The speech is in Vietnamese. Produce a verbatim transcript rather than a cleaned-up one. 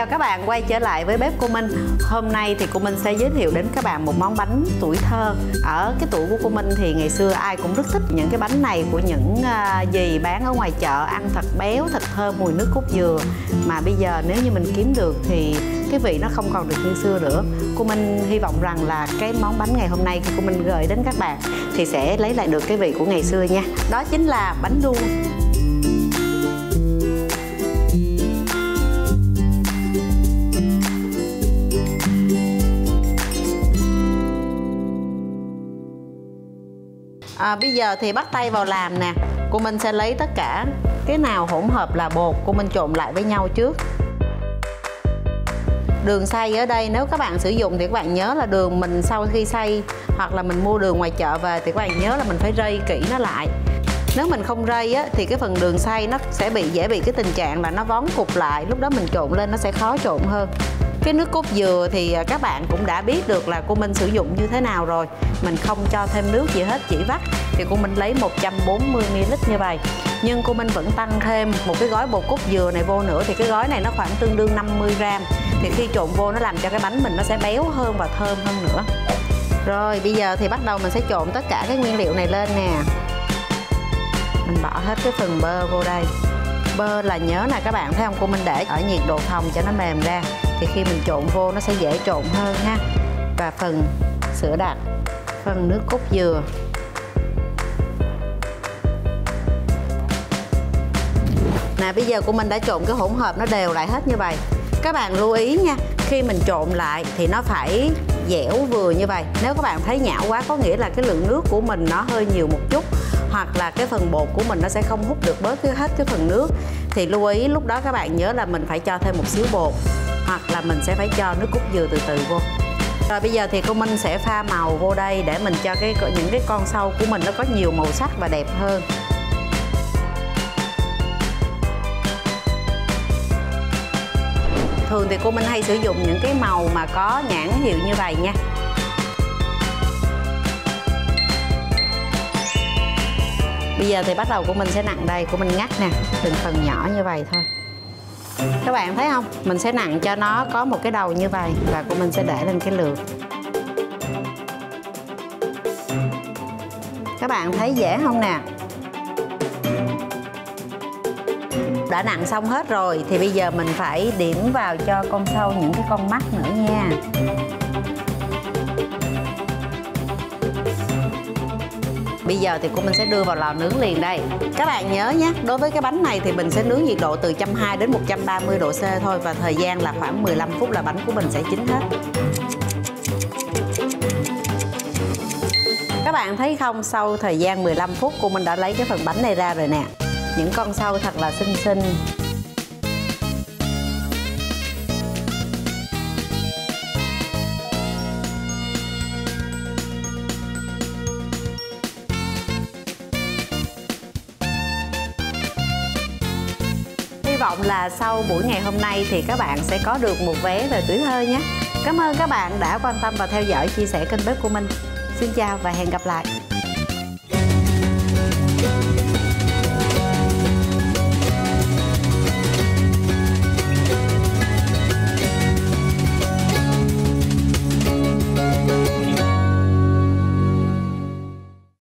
Chào các bạn, quay trở lại với bếp cô Minh. Hôm nay thì cô Minh sẽ giới thiệu đến các bạn một món bánh tuổi thơ. Ở cái tuổi của cô Minh thì ngày xưa ai cũng rất thích những cái bánh này của những dì bán ở ngoài chợ, ăn thật béo, thật thơm, mùi nước cốt dừa. Mà bây giờ nếu như mình kiếm được thì cái vị nó không còn được như xưa nữa. Cô Minh hy vọng rằng là cái món bánh ngày hôm nay cô Minh gửi đến các bạn thì sẽ lấy lại được cái vị của ngày xưa nha. Đó chính là bánh đu. À, bây giờ thì bắt tay vào làm nè. Cô Minh sẽ lấy tất cả cái nào hỗn hợp là bột, cô Minh trộn lại với nhau trước. Đường xay ở đây nếu các bạn sử dụng thì các bạn nhớ là đường mình sau khi xay hoặc là mình mua đường ngoài chợ về thì các bạn nhớ là mình phải rây kỹ nó lại. Nếu mình không rây á, thì cái phần đường xay nó sẽ bị dễ bị cái tình trạng là nó vón cục lại, lúc đó mình trộn lên nó sẽ khó trộn hơn. Cái nước cốt dừa thì các bạn cũng đã biết được là cô Minh sử dụng như thế nào rồi. Mình không cho thêm nước gì hết, chỉ vắt. Thì cô Minh lấy một trăm bốn mươi mi li lít như vậy. Nhưng cô Minh vẫn tăng thêm một cái gói bột cốt dừa này vô nữa. Thì cái gói này nó khoảng tương đương năm mươi gram. Thì khi trộn vô nó làm cho cái bánh mình nó sẽ béo hơn và thơm hơn nữa. Rồi bây giờ thì bắt đầu mình sẽ trộn tất cả cái nguyên liệu này lên nè. Mình bỏ hết cái phần bơ vô đây. Bơ là nhớ là các bạn thấy không, cô Minh để ở nhiệt độ phòng cho nó mềm ra. Thì khi mình trộn vô nó sẽ dễ trộn hơn ha. Và phần sữa đặc, phần nước cốt dừa. Nè bây giờ của mình đã trộn cái hỗn hợp nó đều lại hết như vậy. Các bạn lưu ý nha, khi mình trộn lại thì nó phải dẻo vừa như vậy. Nếu các bạn thấy nhão quá có nghĩa là cái lượng nước của mình nó hơi nhiều một chút, hoặc là cái phần bột của mình nó sẽ không hút được bớt cái hết cái phần nước. Thì lưu ý lúc đó các bạn nhớ là mình phải cho thêm một xíu bột, hoặc là mình sẽ phải cho nước cốt dừa từ từ vô. Rồi bây giờ thì cô Minh sẽ pha màu vô đây để mình cho cái những cái con sâu của mình nó có nhiều màu sắc và đẹp hơn. Thường thì cô Minh hay sử dụng những cái màu mà có nhãn hiệu như vậy nha. Bây giờ thì bắt đầu của mình sẽ nặn đây, của mình ngắt nè, từng phần nhỏ như vậy thôi. Các bạn thấy không? Mình sẽ nặn cho nó có một cái đầu như vậy và của mình sẽ để lên cái lược. Các bạn thấy dễ không nè? Đã nặn xong hết rồi thì bây giờ mình phải điểm vào cho con sâu những cái con mắt nữa nha. Bây giờ thì cô Minh sẽ đưa vào lò nướng liền đây. Các bạn nhớ nhé, đối với cái bánh này thì mình sẽ nướng nhiệt độ từ một trăm hai mươi đến một trăm ba mươi độ C thôi. Và thời gian là khoảng mười lăm phút là bánh của mình sẽ chín hết. Các bạn thấy không, sau thời gian mười lăm phút cô Minh đã lấy cái phần bánh này ra rồi nè. Những con sâu thật là xinh xinh. Hy vọng là sau buổi ngày hôm nay thì các bạn sẽ có được một vé về tuổi thơ nhé. Cảm ơn các bạn đã quan tâm và theo dõi chia sẻ kênh bếp của mình. Xin chào và hẹn gặp lại.